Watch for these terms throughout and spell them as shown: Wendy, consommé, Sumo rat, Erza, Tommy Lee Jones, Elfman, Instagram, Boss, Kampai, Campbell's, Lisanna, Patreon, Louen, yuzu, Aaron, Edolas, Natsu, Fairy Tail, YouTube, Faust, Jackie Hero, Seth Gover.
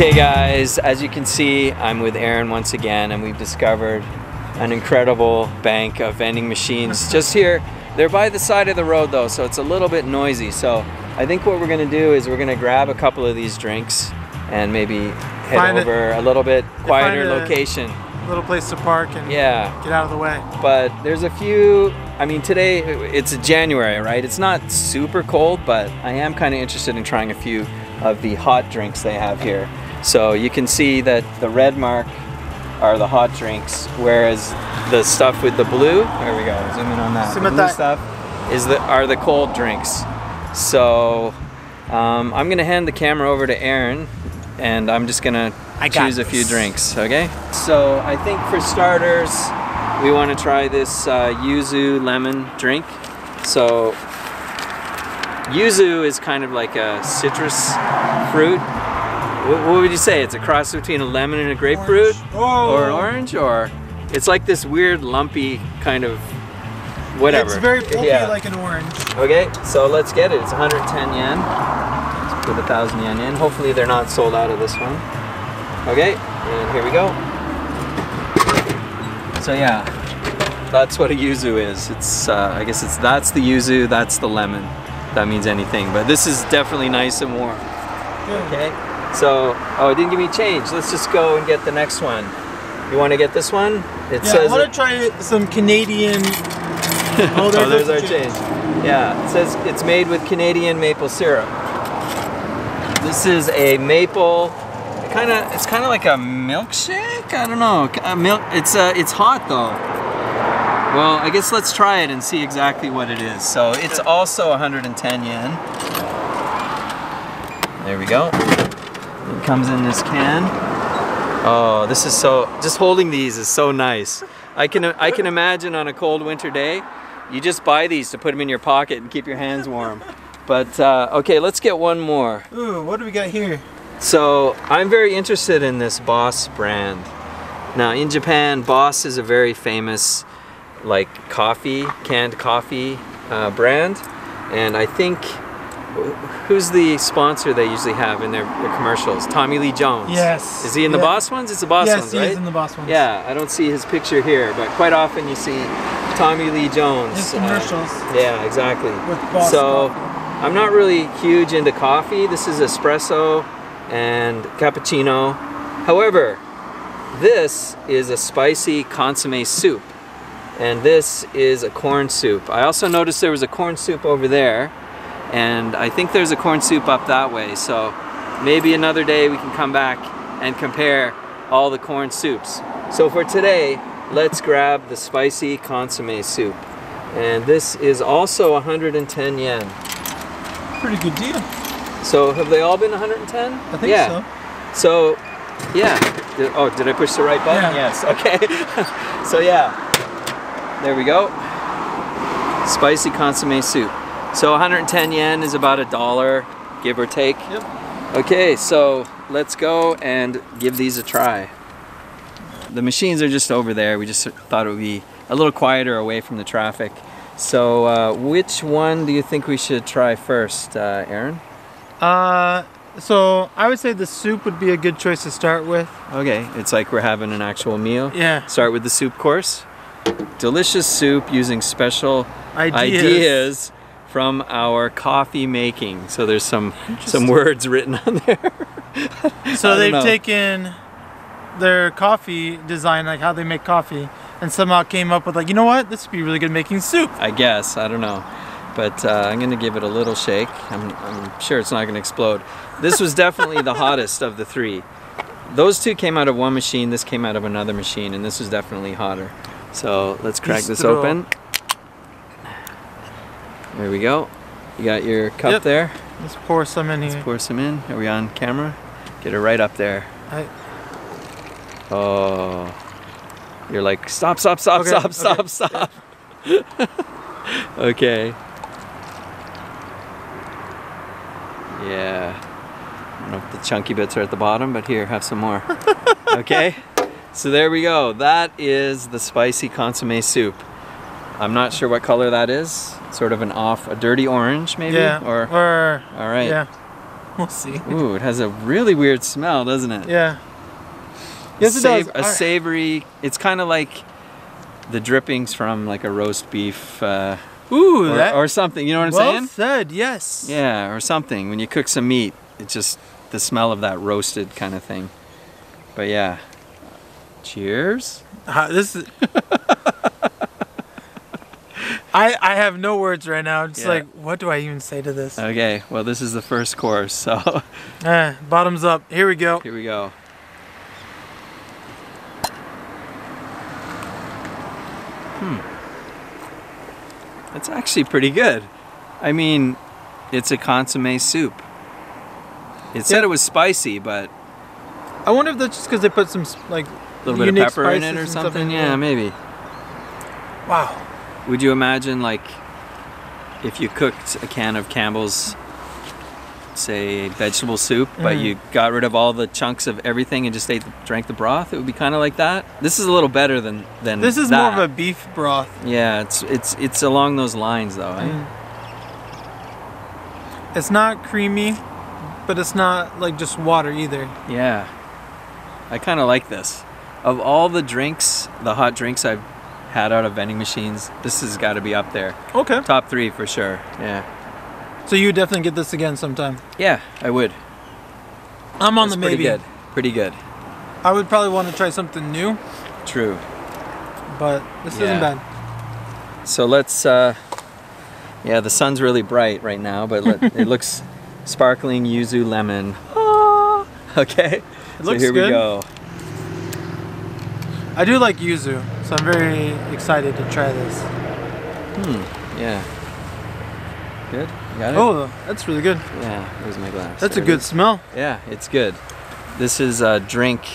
Okay guys, as you can see, I'm with Aaron once again, and we've discovered an incredible bank of vending machines just here. They're by the side of the road though, so it's a little bit noisy. So I think what we're gonna do is we're gonna grab a couple of these drinks and maybe head over a little bit quieter location. A little place to park and get out of the way. But there's a few, I mean today, it's January, right? It's not super cold, but I am kind of interested in trying a few of the hot drinks they have here. So you can see that the red mark are the hot drinks, whereas the stuff with the blue, there we go, zoom in on that, the blue stuff are the cold drinks. So I'm gonna hand the camera over to Aaron and I'm just gonna choose a few drinks, okay? So I think for starters, we wanna try this yuzu lemon drink. So yuzu is kind of like a citrus fruit. What would you say? It's a cross between a lemon and a grapefruit? Or orange? Or it's like this weird lumpy kind of whatever. It's very pulpy like an orange. Okay, so let's get it. It's 110 yen. Let's put 1,000 yen in. Hopefully they're not sold out of this one. Okay, and here we go. So yeah, that's what a yuzu is. It's I guess that's the yuzu, that's the lemon. If that means anything. But this is definitely nice and warm. Okay. So, oh, it didn't give me change. Let's just go and get the next one. You want to get this one? It says I want to try some Canadian. Oh, there's our change. Yeah, it says it's made with Canadian maple syrup. This is a maple. It's kind of like a milkshake. I don't know. It's hot though. Well, I guess let's try it and see exactly what it is. So it's also 110 yen. There we go. It comes in this can. Oh, this is so, just holding these is so nice. I can imagine on a cold winter day, you just buy these to put them in your pocket and keep your hands warm. But, okay, let's get one more. Ooh, what do we got here? So, I'm very interested in this Boss brand. Now, in Japan, Boss is a very famous, like, canned coffee brand. And I think, who's the sponsor they usually have in their commercials? Tommy Lee Jones. Yes. Is he in the Boss ones? It's the Boss ones, right? Yes, he is in the Boss ones. Yeah, I don't see his picture here, but quite often you see Tommy Lee Jones. His commercials. Yeah, exactly. With Boss coffee. I'm not really huge into coffee. This is espresso and cappuccino. However, this is a spicy consommé soup, and this is a corn soup. I also noticed there was a corn soup over there, and I think there's a corn soup up that way, so maybe another day we can come back and compare all the corn soups. So for today, let's grab the spicy consommé soup. And this is also 110 yen. Pretty good deal. So have they all been 110? I think so. So, yeah. Oh, did I push the right button? Yeah. Yes, okay. So yeah, there we go. Spicy consommé soup. So 110 yen is about $1, give or take. Yep. Okay, so let's go and give these a try. The machines are just over there. We just thought it would be a little quieter away from the traffic. So which one do you think we should try first, Aaron? So I would say the soup would be a good choice to start with. Okay, it's like we're having an actual meal. Yeah. Start with the soup course. Delicious soup using special ideas from our coffee making. So there's some words written on there. So they've taken their coffee design, like how they make coffee, and somehow came up with like, you know what, this would be really good making soup. I guess, I don't know. But I'm gonna give it a little shake. I'm sure it's not gonna explode. This was definitely the hottest of the three. Those two came out of one machine, this came out of another machine, and this was definitely hotter. So let's crack this open. There we go. You got your cup there. Let's pour some in here. Let's pour some in. Are we on camera? Get it right up there. Oh. You're like, stop, stop, stop, stop, stop. Okay. Yeah. I don't know if the chunky bits are at the bottom, but here, have some more. Okay. So there we go. That is the spicy consommé soup. I'm not sure what color that is. Sort of a dirty orange maybe? Yeah. All right. Yeah. We'll see. Ooh, it has a really weird smell, doesn't it? Yeah. Yes, it does. A savory, it's kind of like the drippings from like a roast beef ooh, or something, you know what I'm saying? Well said, yes. Yeah, or something. When you cook some meat, it's just the smell of that roasted kind of thing. But yeah. Cheers. This is I have no words right now. It's like, what do I even say to this? Okay, well this is the first course, so bottoms up. Here we go. Here we go. Hmm. That's actually pretty good. I mean, it's a consommé soup. It said it was spicy, but I wonder if that's just because they put some like a little bit of pepper in it or something. Yeah, maybe. Wow. Would you imagine, like, if you cooked a can of Campbell's, say, vegetable soup, but you got rid of all the chunks of everything and just drank the broth? It would be kind of like that. This is a little better than this is that. More of a beef broth. Yeah, it's along those lines though. Right? It's not creamy, but it's not like just water either. Yeah, I kind of like this. Of all the drinks, the hot drinks I've had out of vending machines, this has got to be up there. Okay. Top 3 for sure. Yeah. So you would definitely get this again sometime. Yeah, I would. I'm on the maybe. Pretty good. Pretty good. I would probably want to try something new. True. But this isn't bad. So let's. Yeah, the sun's really bright right now, but it looks sparkling yuzu lemon. Ah, okay. It looks good. So here we go. I do like yuzu, so I'm very excited to try this. Yeah. Good? You got it? Oh, that's really good. Yeah, there's my glass. That's a good smell. Yeah, it's good. This is a drink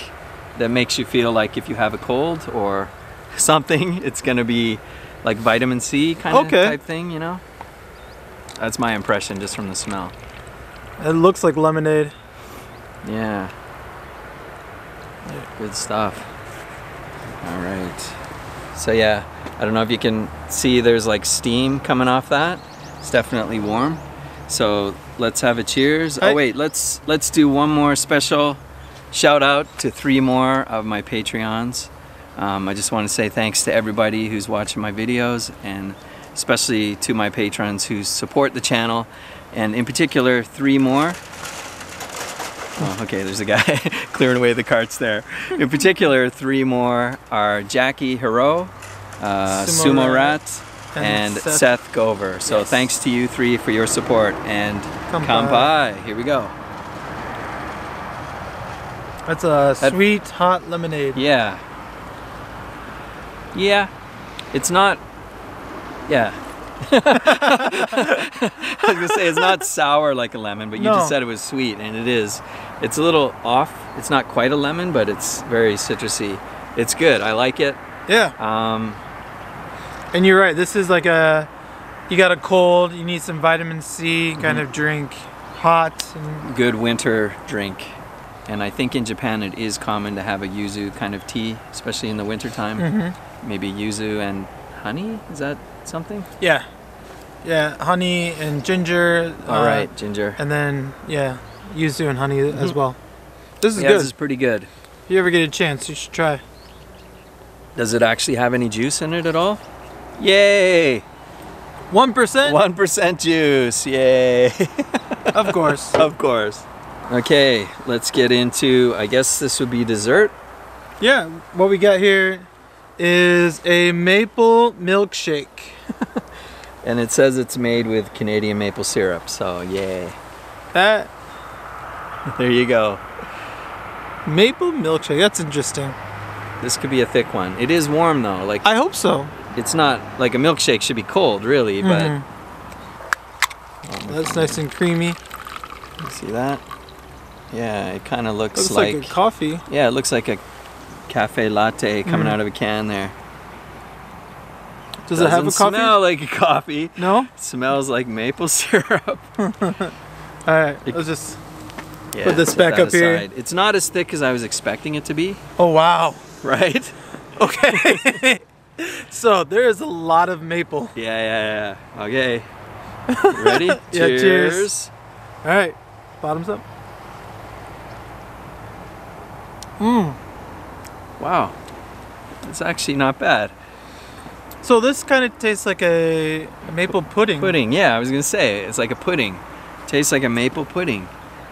that makes you feel like if you have a cold or something, it's going to be like vitamin C kind of type thing, you know? That's my impression just from the smell. It looks like lemonade. Yeah. Good stuff. All right, so yeah, I don't know if you can see there's like steam coming off that. It's definitely warm. So let's have a cheers. Oh wait, let's do one more special shout out to 3 more of my Patreons. I just want to say thanks to everybody who's watching my videos, and especially to my patrons who support the channel, and in particular 3 more. Oh, okay, there's a guy clearing away the carts there. In particular, 3 more are Jackie Hero, Sumo Rat, and Seth Gover. So thanks to you 3 for your support, and Kampai. Here we go. That's a sweet, hot lemonade. Yeah. Yeah. It's not... Yeah. I was gonna say it's not sour like a lemon, but you just said it was sweet, and it is. It's a little off. It's not quite a lemon, but it's very citrusy. It's good. I like it. Yeah. And you're right. This is like a, you got a cold, you need some vitamin C kind of drink, hot. And good winter drink. And I think in Japan it is common to have a yuzu kind of tea, especially in the winter time. Maybe yuzu and honey. Is that something? Yeah. Yeah, honey and ginger. Alright, ginger. And then, yeah, yuzu and honey as well. This is good. This is pretty good. If you ever get a chance, you should try. Does it actually have any juice in it at all? Yay! 1%? 1% juice, yay! Of course. Of course. Okay, let's get into, I guess this would be dessert? Yeah, what we got here is a maple milkshake. And it says it's made with Canadian maple syrup, so yay. That. There you go. Maple milkshake, that's interesting. This could be a thick one. It is warm though. Like, I hope so. It's not, like a milkshake should be cold really, but. That's nice and creamy. You see that? Yeah, it kind of looks like. Looks like a coffee. Yeah, it looks like a cafe latte coming out of a can there. Does it have a coffee? Doesn't smell like a coffee. No? It smells like maple syrup. Alright, let's just put this back up aside. Here. It's not as thick as I was expecting it to be. Oh wow. Right? Okay. So there is a lot of maple. Yeah, yeah, yeah. Okay. You ready? Cheers. Yeah, cheers. Alright. Bottoms up. Wow, it's actually not bad. So this kind of tastes like a maple pudding. Pudding, yeah, I was gonna say, it's like a pudding. Tastes like a maple pudding.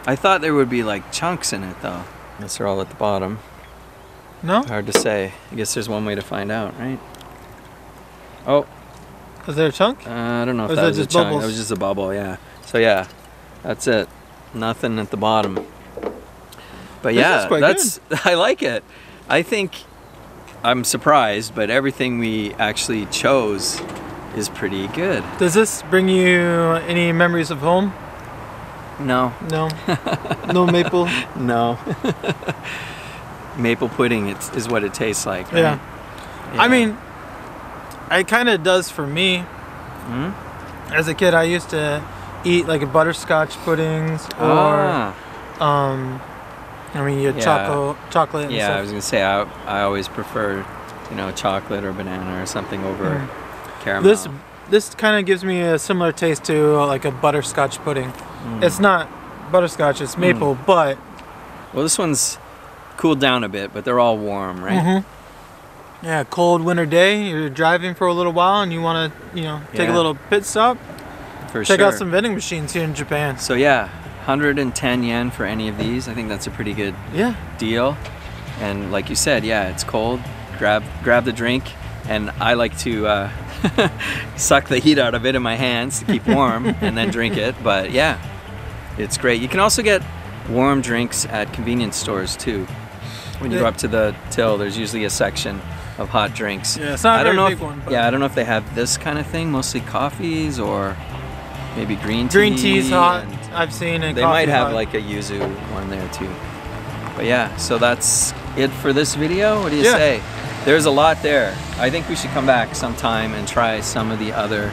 I thought there would be like chunks in it though. Unless they're all at the bottom. No? Hard to say. I guess there's one way to find out, right? Oh. Is there a chunk? I don't know if that was a chunk. Bubbles? That was just a bubble, yeah. So yeah, that's it. Nothing at the bottom. But yeah, that's good. I like it. I think I'm surprised, but everything we actually chose is pretty good. Does this bring you any memories of home? No. No? No maple? No. Maple pudding is what it tastes like, right? Yeah. I mean, it kind of does for me. Mm-hmm. As a kid, I used to eat like a butterscotch puddings or... I mean, your chocolate and stuff. I was going to say, I always prefer, you know, chocolate or banana or something over caramel. This kind of gives me a similar taste to like a butterscotch pudding. It's not butterscotch, it's maple, but... Well, this one's cooled down a bit, but they're all warm, right? Mm-hmm. Yeah, cold winter day, you're driving for a little while and you want to, you know, take a little pit stop. For sure. Check out some vending machines here in Japan. So yeah. 110 yen for any of these. I think that's a pretty good deal. And like you said, yeah, it's cold. Grab the drink, and I like to suck the heat out of it in my hands to keep warm and then drink it. But yeah, it's great. You can also get warm drinks at convenience stores too. When you go up to the till, there's usually a section of hot drinks. Yeah, it's not a very big one. But... Yeah, I don't know if they have this kind of thing. Mostly coffees or maybe green tea. Green tea's hot. I've seen it. They might have like a yuzu one there too. But yeah, so that's it for this video. What do you say? There's a lot there. I think we should come back sometime and try some of the other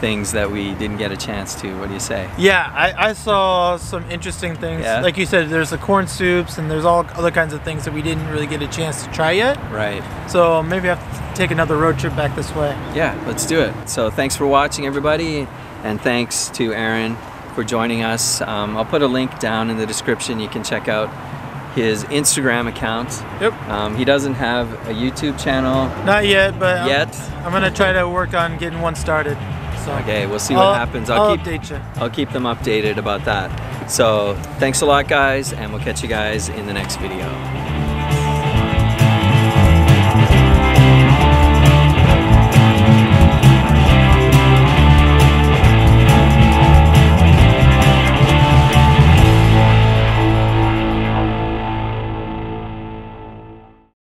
things that we didn't get a chance to. What do you say? Yeah, I saw some interesting things. Yeah. Like you said, there's the corn soups and there's all other kinds of things that we didn't really get a chance to try yet. Right. So maybe I have to take another road trip back this way. Yeah, let's do it. So thanks for watching, everybody. And thanks to Aaron for joining us. I'll put a link down in the description. You can check out his Instagram account. Yep. He doesn't have a YouTube channel. Not yet, but I'm gonna try to work on getting one started. So okay, we'll see what happens. I'll keep them updated about that. So thanks a lot, guys, and we'll catch you guys in the next video.